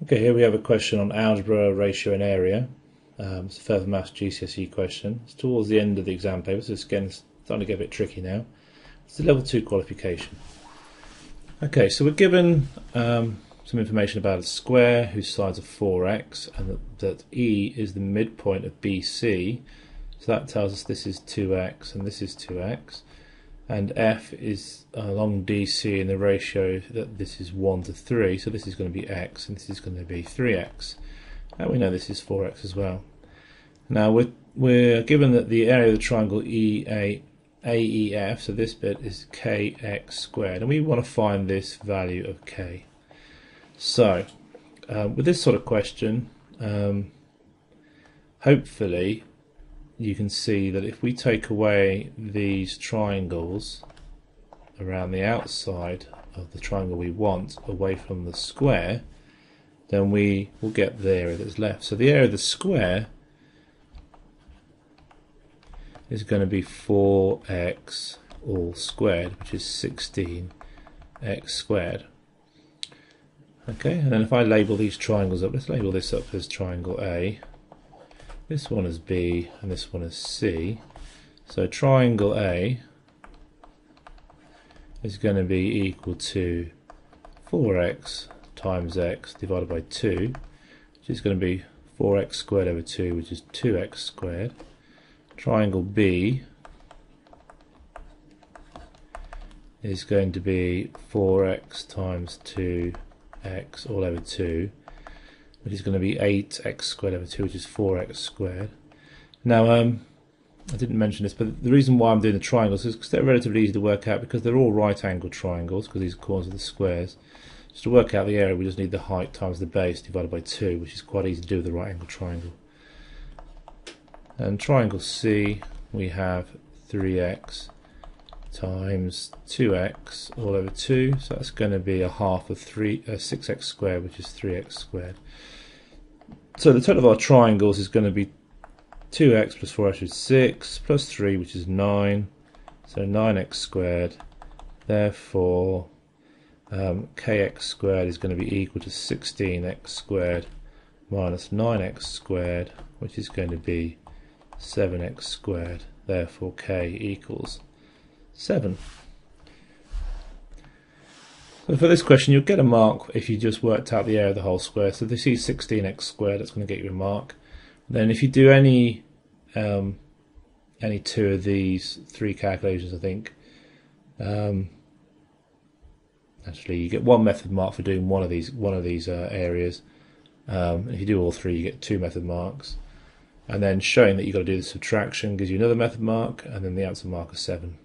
Okay, here we have a question on algebra, ratio and area. It's a further maths GCSE question. It's towards the end of the exam paper, so it's again starting to get a bit tricky now. It's the level 2 qualification. Okay, so we're given some information about a square whose sides are 4x and that E is the midpoint of BC. So that tells us this is 2x and this is 2x. And F is along DC and the ratio that this is 1 to 3, so this is going to be x and this is going to be 3x. And we know this is 4x as well. Now we're given that the area of the triangle AEF, so this bit is kx squared, and we want to find this value of k. So with this sort of question, hopefully you can see that if we take away these triangles around the outside of the triangle we want away from the square, then we will get the area that's left. So the area of the square is going to be 4x all squared, which is 16x squared. Okay, and then if I label these triangles up, let's label this up as triangle A. This one is B and this one is C. So triangle A is going to be equal to 4x times x divided by 2, which is going to be 4x squared over 2, which is 2x squared. Triangle B is going to be 4x times 2x all over 2, which is going to be 8x squared over 2, which is 4x squared. Now, I didn't mention this, but the reason why I'm doing the triangles is because they're relatively easy to work out, because they're all right-angled triangles, because these corners are the squares. So to work out the area, we just need the height times the base divided by 2, which is quite easy to do with the right-angled triangle. And triangle C, we have 3x times 2x all over 2, so that's going to be a half of 6x squared, which is 3x squared. So the total of our triangles is going to be 2x plus 4x, which is 6, plus 3, which is 9, so 9x squared. Therefore, kx squared is going to be equal to 16x squared minus 9x squared, which is going to be 7x squared. Therefore, k equals 7. So for this question, you'll get a mark if you just worked out the area of the whole square. So this is 16x squared, that's going to get you a mark. Then if you do any two of these three calculations, I think, actually you get one method mark for doing one of these areas. If you do all three, you get two method marks. And then showing that you've got to do the subtraction gives you another method mark, and then the answer mark is 7.